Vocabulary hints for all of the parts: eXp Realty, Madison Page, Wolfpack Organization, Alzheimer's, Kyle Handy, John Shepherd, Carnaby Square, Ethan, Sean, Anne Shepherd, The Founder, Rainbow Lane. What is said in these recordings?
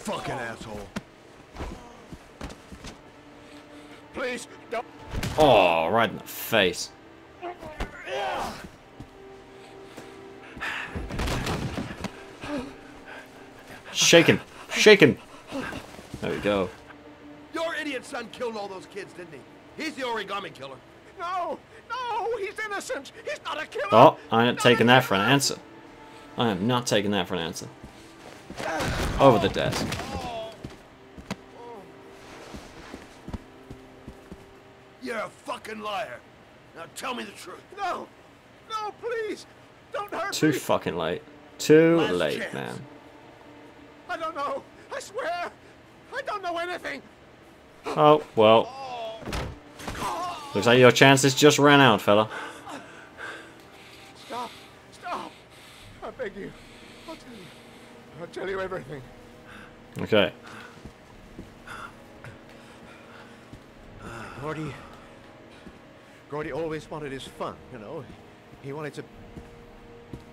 fucking asshole. Please don't. Oh, right in the face. Shake him. Shake him. There we go. Your idiot son killed all those kids, didn't he? He's the origami killer. No, no, he's innocent. He's not a killer. Oh, I ain't taking that for an answer. I am not taking that for an answer. Over the desk. You're a fucking liar. Now tell me the truth. No, no, please, don't hurt me. Too fucking late. Too late, man. I don't know. I swear, I don't know anything. Oh well. Looks like your chances just ran out, fella. Stop! Stop! I beg you. I'll tell you everything. Okay. Gordy always wanted his fun, you know. He wanted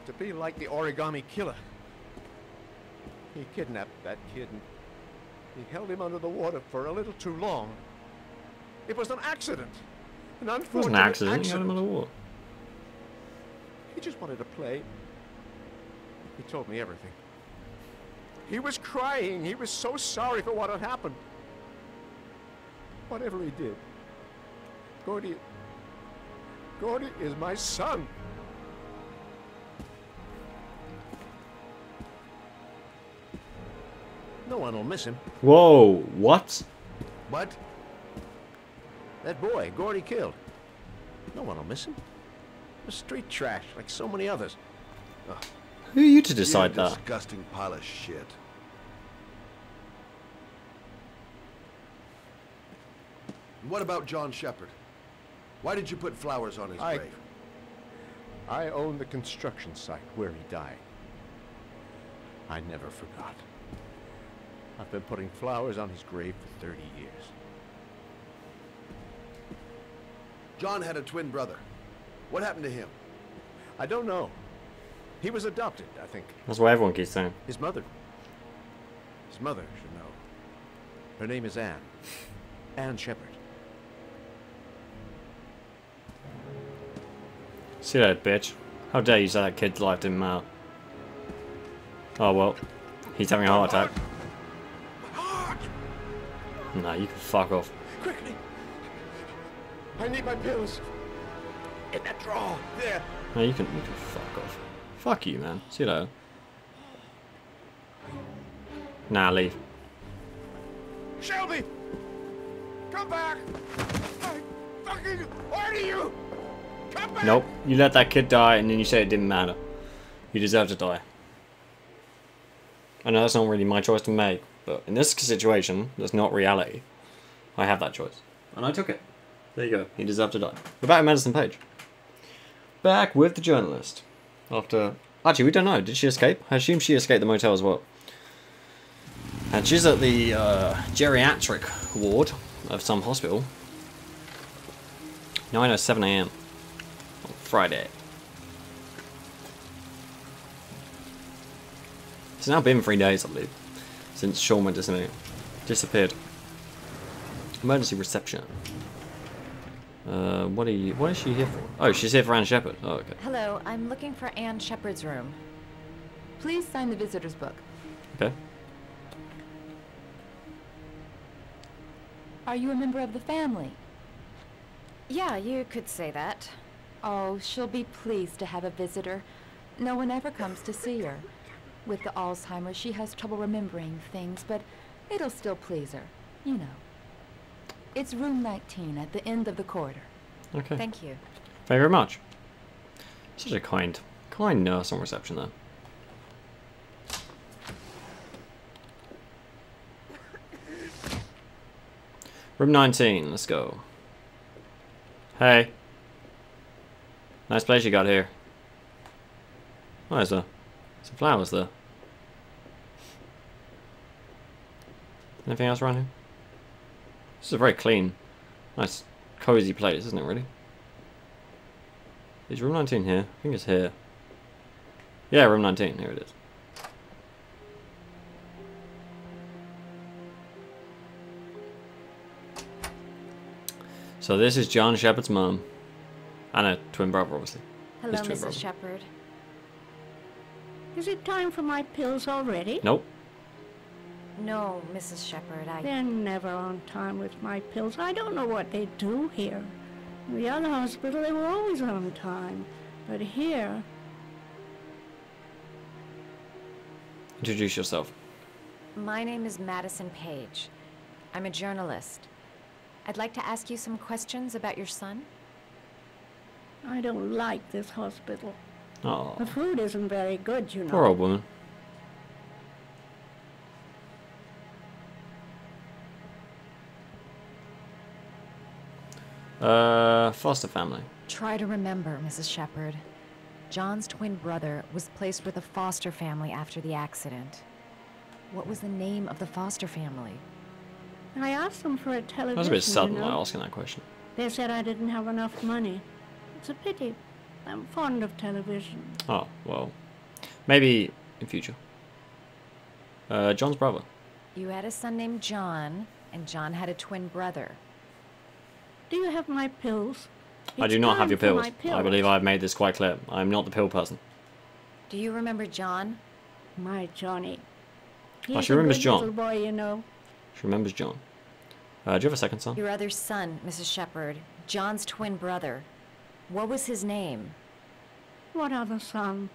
to be like the origami killer. He kidnapped that kid and he held him under the water for a little too long. It was an accident. An unfortunate accident. He held him under the water. He just wanted to play. He told me everything. He was crying. He was so sorry for what had happened. Whatever he did, Gordy is my son. No one will miss him. Whoa, what? What? That boy, Gordy killed. No one will miss him. He was street trash like so many others. Oh. Who are you to decide that? Disgusting pile of shit. What about John Shepherd? Why did you put flowers on his grave? I own the construction site where he died. I never forgot. I've been putting flowers on his grave for 30 years. John had a twin brother. What happened to him? I don't know. He was adopted, I think. That's what everyone keeps saying. His mother should know. Her name is Anne. Anne Shepherd. See that bitch. How dare you say that kid's life didn't matter. Oh well. He's having a heart attack. Nah, you can fuck off. Quickly. I need my pills. In that drawer. There. Nah, you can fuck off. Fuck you, man. See you later. Nah, leave. Shelby! Come back! I fucking order you! Come back! Nope. You let that kid die and then you say it didn't matter. You deserve to die. I know that's not really my choice to make, but in this situation, that's not reality. I have that choice. And I took it. There you go. He deserved to die. We're back at Madison Page. Back with the journalist. After... Actually, we don't know. Did she escape? I assume she escaped the motel as well. And she's at the geriatric ward of some hospital. 9:07 a.m. on Friday. It's now been 3 days, I believe, since Sean went disappeared. Emergency reception. What is she here for? Oh, she's here for Anne Shepherd. Oh, okay. Hello, I'm looking for Anne Shepherd's room. Please sign the visitor's book. Okay. Are you a member of the family? Yeah, you could say that. Oh, she'll be pleased to have a visitor. No one ever comes to see her. With the Alzheimer's, she has trouble remembering things, but it'll still please her, you know. It's room 19 at the end of the corridor. Okay. Thank you. Thank you very much. Such a kind nurse on reception there. Room 19, let's go. Hey. Nice place you got here. Why is there? Some flowers there. Anything else around here? This is a very clean, nice, cozy place, isn't it, really? Is room 19 here? I think it's here. Yeah, room 19. Here it is. So this is John Shepherd's mom. And a twin brother, obviously. Hello, Mrs. Shepherd. Is it time for my pills already? Nope. No, Mrs. Shepherd, They're never on time with my pills. I don't know what they do here. In the other hospital, they were always on time. But here... Introduce yourself. My name is Madison Page. I'm a journalist. I'd like to ask you some questions about your son. I don't like this hospital. Oh. The food isn't very good, you know. Poor old woman. Foster family. Try to remember, Mrs. Shepherd. John's twin brother was placed with a foster family after the accident. What was the name of the foster family? I asked them for a television. That was a bit sudden, you know? Like asking that question. They said I didn't have enough money. It's a pity. I'm fond of television. Oh, well. Maybe in future. John's brother. You had a son named John, and John had a twin brother. Do you have my pills? I do not have your pills. I believe I've made this quite clear. I'm not the pill person. Do you remember John? My Johnny. Oh, she remembers John. Little boy, you know. She remembers John. Do you have a second son? Your other son, Mrs. Shepherd. John's twin brother. What was his name? What other son?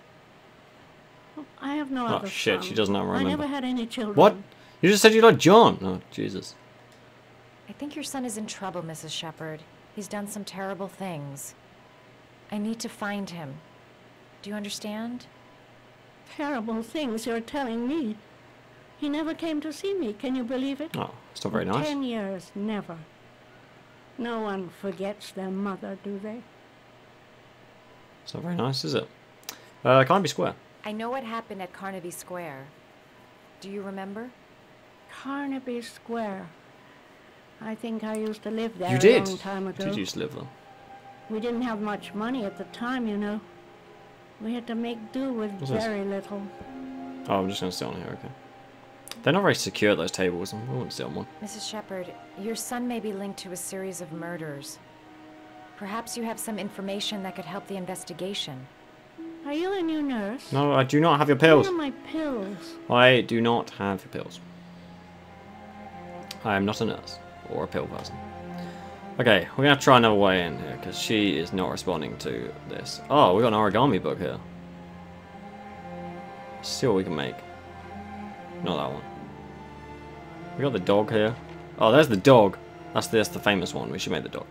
I have no other son. Oh shit, she does not remember. I never had any children. What? You just said you liked John. Oh, Jesus. I think your son is in trouble, Mrs. Shepherd. He's done some terrible things. I need to find him. Do you understand? Terrible things you're telling me. He never came to see me. Can you believe it? Oh, it's not very nice. 10 years, never. No one forgets their mother, do they? It's not very nice, is it? Carnaby Square. I know what happened at Carnaby Square. Do you remember? Carnaby Square. I think I used to live there a long time ago. You did used to live there. We didn't have much money at the time, you know. We had to make do with very little. Oh, I'm just going to sit on here, okay. They're not very secure, those tables. I won't sit on one. Mrs. Shepherd, your son may be linked to a series of murders. Perhaps you have some information that could help the investigation. Are you a new nurse? No, I do not have your pills. Where are my pills? I do not have your pills. I am not a nurse. Or a pill person. Okay, we're gonna try another way in here because she is not responding to this. Oh, we got an origami book here. Let's see what we can make. Not that one. We got the dog here. Oh, there's the dog. That's the famous one. We should make the dog.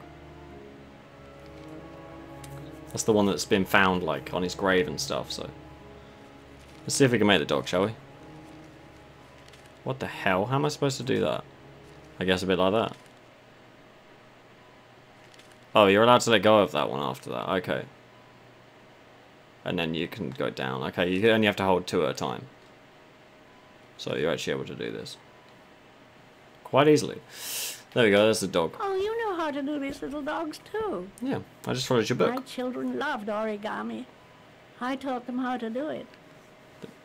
That's the one that's been found like on his grave and stuff. So let's see if we can make the dog, shall we? What the hell? How am I supposed to do that? I guess a bit like that. Oh, you're allowed to let go of that one after that. Okay. And then you can go down. Okay, you only have to hold two at a time. So you're actually able to do this. Quite easily. There we go, there's the dog. Oh, you know how to do these little dogs too. Yeah, I just followed your book. My children loved origami. I taught them how to do it.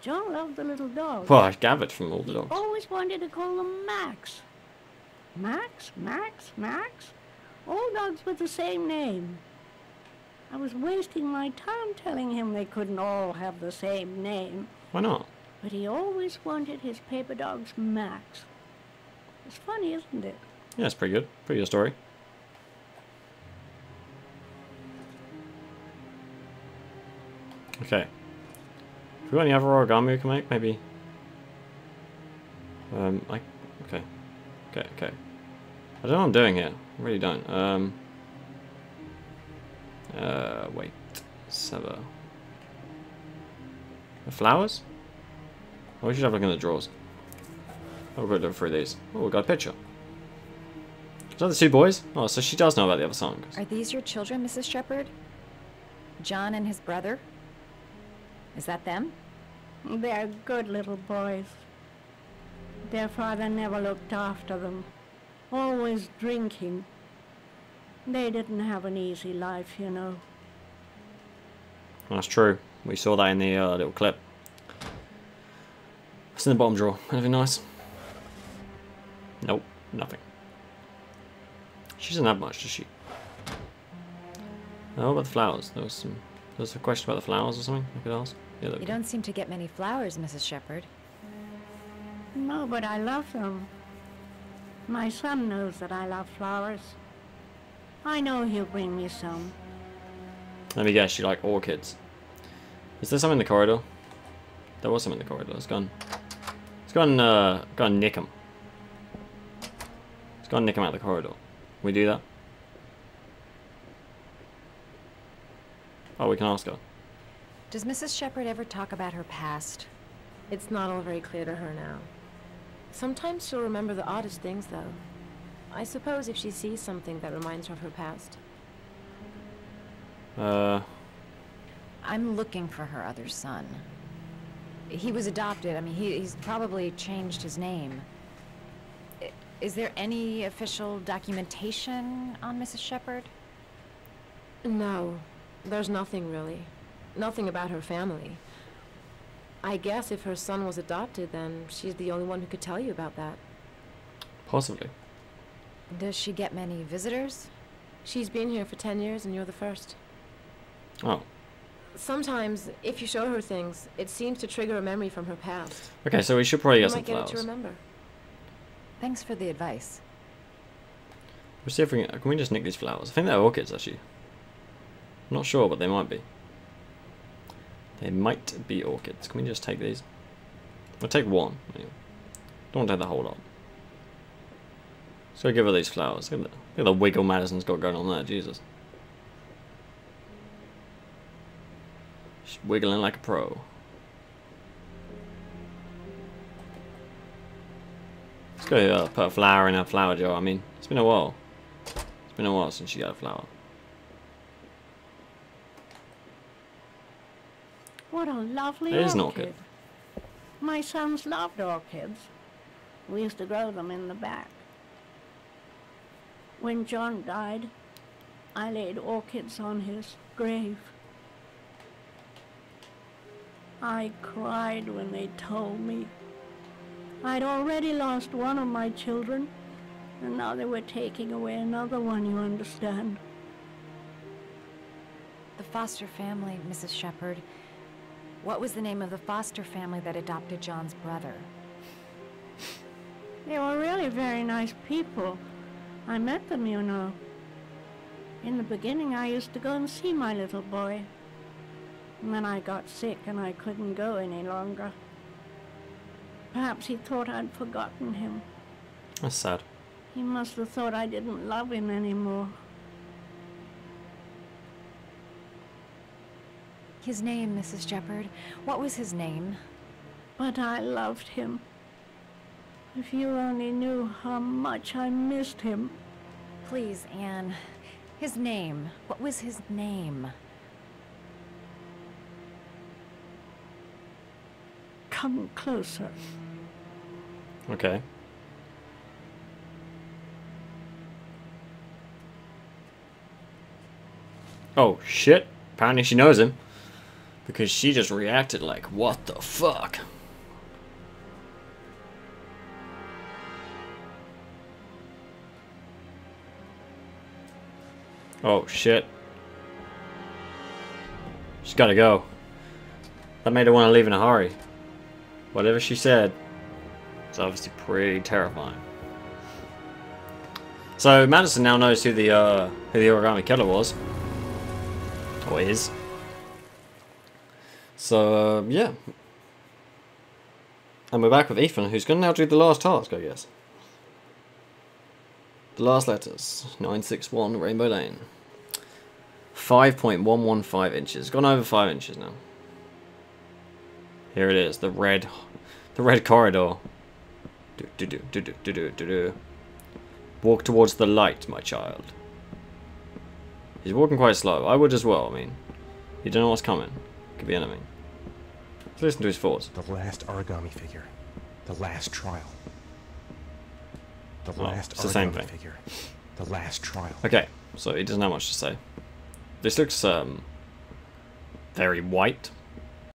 John loved the little dog. Well, I gathered from all the dogs. He always wanted to call them Max. Max, Max, Max. All dogs with the same name. I was wasting my time telling him they couldn't all have the same name. Why not? But he always wanted his paper dogs Max. It's funny, isn't it? Yeah, it's pretty good. Pretty good story. Okay. If we got any other origami we can make, maybe. Okay. I don't know what I'm doing here. I really don't. Wait. Sever. The flowers? Oh, we should have a look in the drawers. I'll go through these. Oh, we got a picture. Is that the two boys? Oh, so she does know about the other song. Are these your children, Mrs. Shepherd? John and his brother? Is that them? They're good little boys. Their father never looked after them. Always drinking. They didn't have an easy life, you know. That's true. We saw that in the little clip. It's in the bottom drawer. Anything nice? Nope, nothing. She doesn't have much, does she? Oh, about the flowers. There was a question about the flowers or something I could ask. Yeah, you don't seem to get many flowers, Mrs. Shepherd. No, but I love them. My son knows that I love flowers. I know he'll bring me some. Let me guess, you like orchids. Is there some in the corridor? There was some in the corridor. It's gone. It's gone. Go and nick them. Let's go and nick them out of the corridor. Can we do that? Oh, we can ask her. Does Mrs. Shepherd ever talk about her past? It's not all very clear to her now. Sometimes she'll remember the oddest things, though. I suppose if she sees something that reminds her of her past. I'm looking for her other son. He was adopted. I mean, he's probably changed his name. Is there any official documentation on Mrs. Shepherd? No. There's nothing, really. Nothing about her family. I guess if her son was adopted, then she's the only one who could tell you about that. Possibly. Does she get many visitors? She's been here for 10 years, and you're the first. Oh. Sometimes, if you show her things, it seems to trigger a memory from her past. Okay, so we should probably get some flowers. Get her to remember. Thanks for the advice. We'll see if we can we just nick these flowers? I think they're orchids, actually. I'm not sure, but they might be. They might be orchids. Can we just take these? I'll take one. Anyway. Don't want to take the whole lot. So give her these flowers. Look at the wiggle Madison's got going on there. Jesus. She's wiggling like a pro. Let's go put a flower in her flower jar. I mean, it's been a while. It's been a while since she got a flower. What a lovely orchid. It is an orchid. My sons loved orchids. We used to grow them in the back. When John died, I laid orchids on his grave. I cried when they told me. I'd already lost one of my children, and now they were taking away another one, you understand. The foster family, Mrs. Shepherd. What was the name of the foster family that adopted John's brother? They were really very nice people. I met them, you know. In the beginning, I used to go and see my little boy. And then I got sick and I couldn't go any longer. Perhaps he thought I'd forgotten him. That's sad. He must have thought I didn't love him anymore. His name, Mrs. Shepherd. What was his name? But I loved him. If you only knew how much I missed him. Please, Anne. His name. What was his name? Come closer. Okay. Oh, shit. Apparently she knows him. Because she just reacted like, what the fuck? Oh, shit. She's gotta go. That made her want to leave in a hurry. Whatever she said, it's obviously pretty terrifying. So, Madison now knows who the origami killer was. Or is. So, yeah. And we're back with Ethan, who's going to now do the last task, I guess. The last letters. 961 Rainbow Lane. 5.115 inches. Gone over 5 inches now. Here it is. The red corridor. Do-do-do-do-do-do-do-do. Walk towards the light, my child. He's walking quite slow. I would as well, I mean. You don't know what's coming. Could be enemy. Let's listen to his thoughts. The last origami figure. The last trial. The last origami figure. The last trial. Okay, so he doesn't have much to say. This looks very white.